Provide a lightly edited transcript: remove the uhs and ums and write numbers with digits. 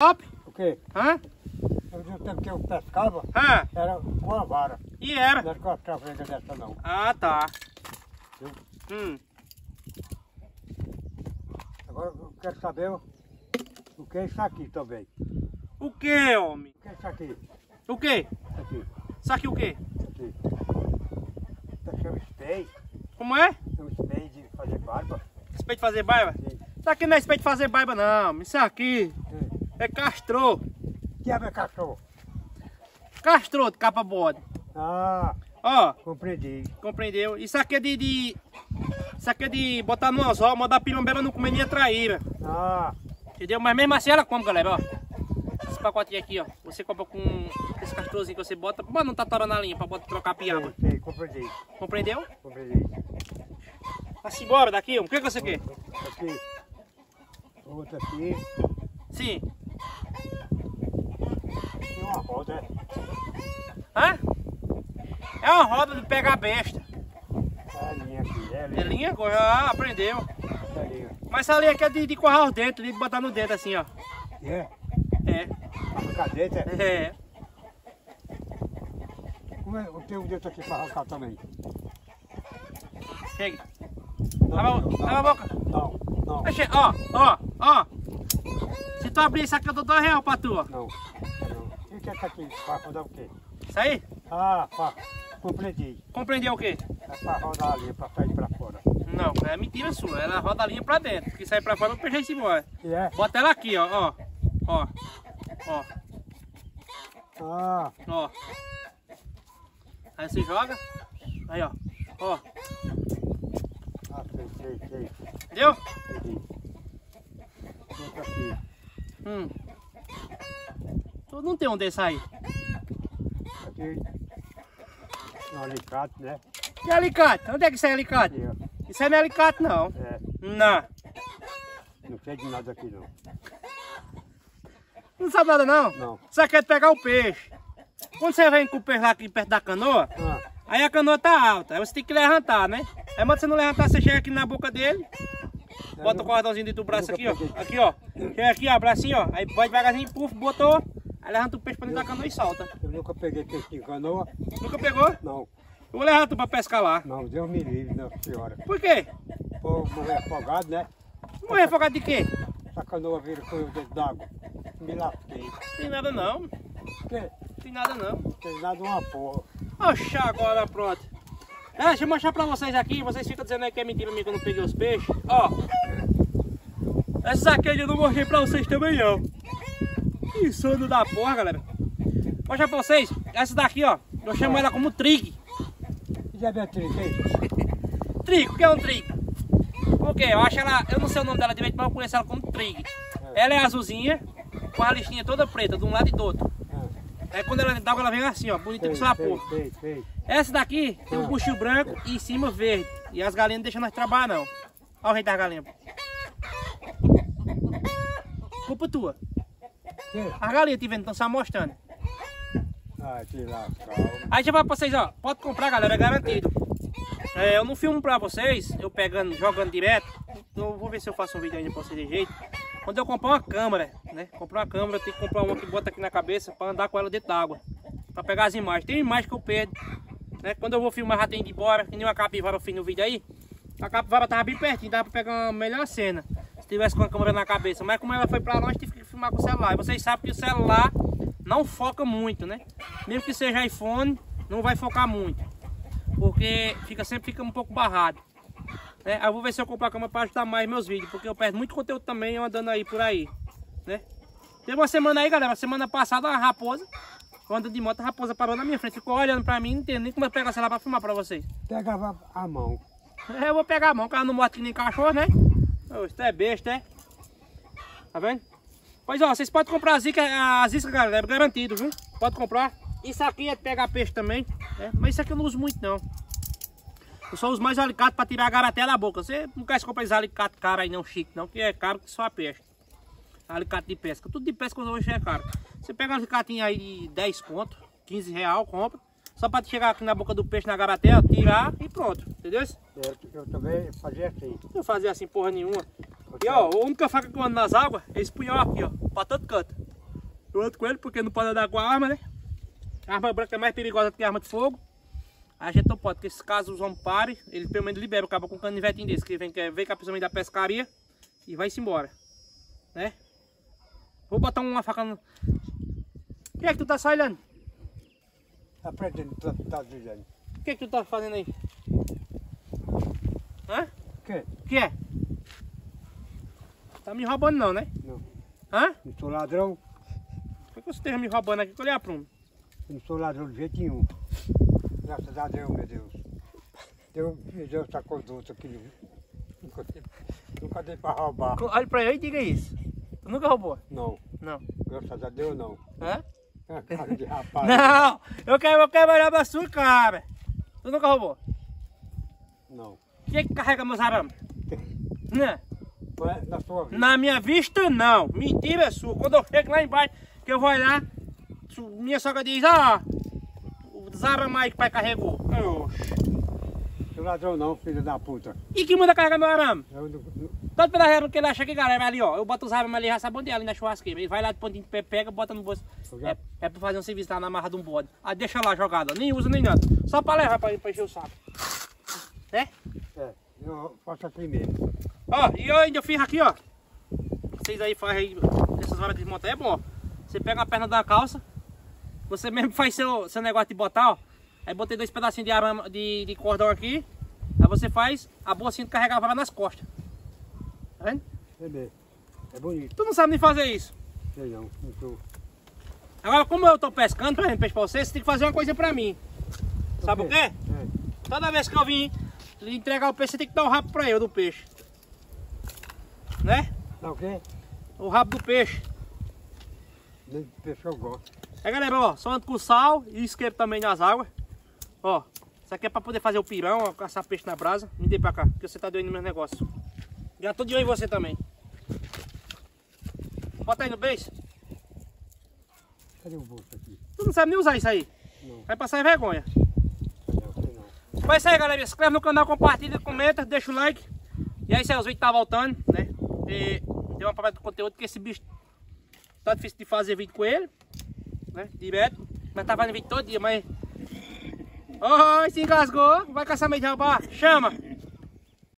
Top? O quê? Hã? O tempo que eu pescava, era com a vara. E era? Não era com a trafega dessa não. Ah, tá. Viu? Agora eu quero saber o que é isso aqui também. O que, homem? O que é isso aqui? O que? Isso aqui. Isso aqui o quê? Isso aqui. Isso aqui é um spade. Como é? É um spade de fazer barba. Spade de fazer barba? Sim. Isso aqui não é spade de fazer barba não. Isso aqui é castrô. Que é cachorro? Castrô de capa bode. Ah, ó, compreendi. Compreendeu? Isso aqui é de isso aqui é de botar no anzol, mandar a pilombeira não comer nem a traíra. Ah. Entendeu? Mas mesmo assim ela come, galera, ó. Esse pacotinho aqui, ó. Você compra com esse castrozinho que você bota. Mas não tá torando a linha pra botar, trocar a piaba. Sei, compreendi. Compreendeu? Compreendi. Vai-se embora daqui, ó. O que você quer? Aqui. Outro aqui. Sim. Uma roda, é? Hã? É uma roda de pegar besta. É linha aqui, é linha. É linha? Ah, aprendeu. É linha. Mas essa linha aqui é de corrar os dentes, de botar no dedo assim, ó. É? É. Arrancar dentro, é? É. Como é que eu tenho um dedo aqui pra arrancar também? Chega. Lava a boca. Não, não. Ó, ó, ó. Se tu abrir isso aqui, eu dou R$2 pra tu, ó. Não. O que é isso aqui? Para rodar o quê? Isso aí? Ah, pá. Compreendi. Compreendeu o quê? É para rodar a linha, para sair para fora. Não, é mentira sua. Ela roda a linha para dentro. Que sai para fora, o peixe se morre. É? Bota ela aqui, ó. Ó. Ó. Ó. Ah. Ó. Aí você joga. Aí, ó. Ó. Ah, sei. Entendeu? Entendi. Bota aqui. Tu não tem um desse aí? Aqui. Um alicate, né? Que alicate? Onde é que isso é alicate? Isso aí não é alicate, não. É. Não. Não sei de nada aqui, não. Não sabe nada, não? Não. Isso aqui é pegar o peixe. Quando você vem com o peixe lá aqui perto da canoa, aí a canoa tá alta. Aí você tem que levantar, né? Aí quando você não levantar, você chega aqui na boca dele. Bota o cordãozinho dentro do braço aqui, ó. Aqui, ó. Chega aqui, ó. Bracinho, ó. Aí vai devagarzinho, puf, botou. Aí levanta o peixe pra dentro da canoa e solta. Eu nunca peguei peixe de canoa. Nunca pegou? Não. Eu vou levar tu pra pescar lá. Não, Deus me livre, não, senhora. Por quê? Pô, morrer afogado, né? Morrer afogado de quê? Essa canoa vira com o dedo d'água. Me lasquei. Tem nada não. O quê? Tem nada não. Tem nada uma porra. Oxa, agora pronto. Ah, deixa eu mostrar pra vocês aqui. Vocês ficam dizendo aí que é mentira minha que eu não peguei os peixes. Ó. Essas aqui eu não mostrei pra vocês também não. Que sono da porra, galera. Mostra pra vocês, essa daqui, ó. Eu chamo ela como trigo. O que é trigo aí? Trigo, o que é um trigo? Porque eu acho ela, eu não sei o nome dela direito, mas eu conheço ela como trigo. Ela é azulzinha, com a listinha toda preta, de um lado e do outro. Aí quando ela dá, ela vem assim, ó, bonita com sua porra. Essa daqui tem um bucho branco e em cima verde. E as galinhas não deixam nós trabalhar, não. Olha o rei das galinhas. Culpa tua. As galinhas te vendo, estão se amostrando. Ai, que lá, aí já vai pra vocês, ó. Pode comprar, galera, é garantido. É, eu não filmo pra vocês, eu pegando, jogando direto. Eu vou ver se eu faço um vídeo ainda pra vocês de jeito. Quando eu comprar uma câmera, né? Comprar uma câmera, eu tenho que comprar uma que bota aqui na cabeça pra andar com ela dentro d'água. Pra pegar as imagens. Tem imagens que eu perdo, né? Quando eu vou filmar, já tem de ir embora. Que nem uma capivara eu fiz no vídeo aí. A capivara tava bem pertinho, dava pra pegar uma melhor cena. Tivesse com a câmera na cabeça, mas como ela foi pra longe, tive que filmar com o celular. E vocês sabem que o celular não foca muito, né? Mesmo que seja iPhone, não vai focar muito, porque sempre fica um pouco barrado, né? Eu vou ver se eu compro a câmera pra ajudar mais meus vídeos, porque eu perco muito conteúdo também andando aí por aí, né? Teve uma semana aí, galera, semana passada, uma raposa, eu andando de moto, a raposa parou na minha frente, ficou olhando pra mim, não entendo nem como eu pegar o celular pra filmar pra vocês. Pegava a mão. Eu vou pegar a mão, o cara não morre que nem cachorro, né? Isso é besta, é? Tá vendo? Pois ó, vocês podem comprar as iscas, galera, é garantido, viu? Pode comprar. Isso aqui é de pegar peixe também, né? Mas isso aqui eu não uso muito, não. Eu só uso mais alicate pra tirar a garaté da boca. Você não quer comprar esse alicate caro aí não, chique, não. Que é caro que só a pesca. Alicate de pesca. Tudo de pesca hoje é caro. Você pega um alicatinho aí de 10 conto, R$15, compra. Só pra chegar aqui na boca do peixe, na garatéia, tirar e pronto, entendeu? Eu também fazia assim. Não fazia assim porra nenhuma. E ó, a única faca que eu ando nas águas é esse punhal aqui, ó, pra todo canto. outro com ele, porque não pode andar com a arma, né? A arma branca é mais perigosa que a arma de fogo. A gente não pode, porque se caso os homens parem, ele pelo menos libera o cabo com um canivetinho desse, que vem com a pessoa da pescaria e vai-se embora, né? Vou botar uma faca no... O que é que tu tá sailhando? Aprendendo, tá dizendo. O que é que tu tá fazendo aí? Hã? O que? O que é? Tá me roubando não, né? Não. Hã? Não sou ladrão. Por que você esteja me roubando aqui? Olha a pluma. Não sou ladrão de jeito nenhum. Graças a Deus, meu Deus. Deus me deu essa conduta aqui. Nunca dei pra roubar. Olha pra eu e diga isso. Tu nunca roubou? Não. Não. Graças a Deus, não. Hã? É cara de rapaz. Não! Eu quero olhar pra sua cara. Tu nunca roubou? Não. Quem é que carrega meus arames? Não. Na sua vista? Na minha vista, não. Mentira é sua. Quando eu chego lá embaixo, que eu vou olhar, minha sogra diz, ó. Os arames aí que o pai carregou. Oxi. Seu ladrão não, filho da puta. E que manda carregar meu arame? Todo pedaço que ele acha que galera ali, ó. Eu boto os arames ali, já sabe onde é, ali na churrasqueira. Ele vai lá de pontinho de pé, pega, bota no bolso. Já... É pra fazer um serviço lá na marra de um bode. Ah, deixa lá jogado, ó. Nem usa nem nada. Só pra levar pra encher o saco. Né? É, eu faço aqui mesmo. Ó, e eu ainda fiz aqui, ó. Vocês aí fazem aí, essas varas de montar é bom, ó. Você pega a perna da calça, você mesmo faz seu negócio de botar, ó. Aí botei dois pedacinhos de arame, de cordão aqui. Aí você faz a bolsinha de carregar a vara nas costas. Tá vendo? É bonito. Tu não sabe nem fazer isso. Sei não, não tô. Agora, como eu tô pescando, pra gente peixe pra você, você tem que fazer uma coisa pra mim. Sabe o quê? É. Toda vez que eu vim entregar o peixe, você tem que dar um rabo pra eu do peixe. Né? Tá o quê? O rabo do peixe. Nem peixe eu gosto. É galera, ó, só ando com sal e isqueiro também nas águas. Ó, isso aqui é pra poder fazer o pirão, ó, caçar peixe na brasa. Me dê pra cá, porque você tá doendo no meu negócio. Já tô de olho em você também. Bota aí no beijo. Cadê o bolso aqui? Tu não sabe nem usar isso aí. Não. Vai passar vergonha. Mas é isso aí galera, se inscreve no canal, compartilha, comenta, deixa o like. E aí, os vídeos tá voltando, né? E deu uma palavra do conteúdo, porque esse bicho tá difícil de fazer vídeo com ele, né? Direto. Mas tá fazendo vídeo todo dia, mas... Oh, se engasgou, vai caçar meio de roubar, chama!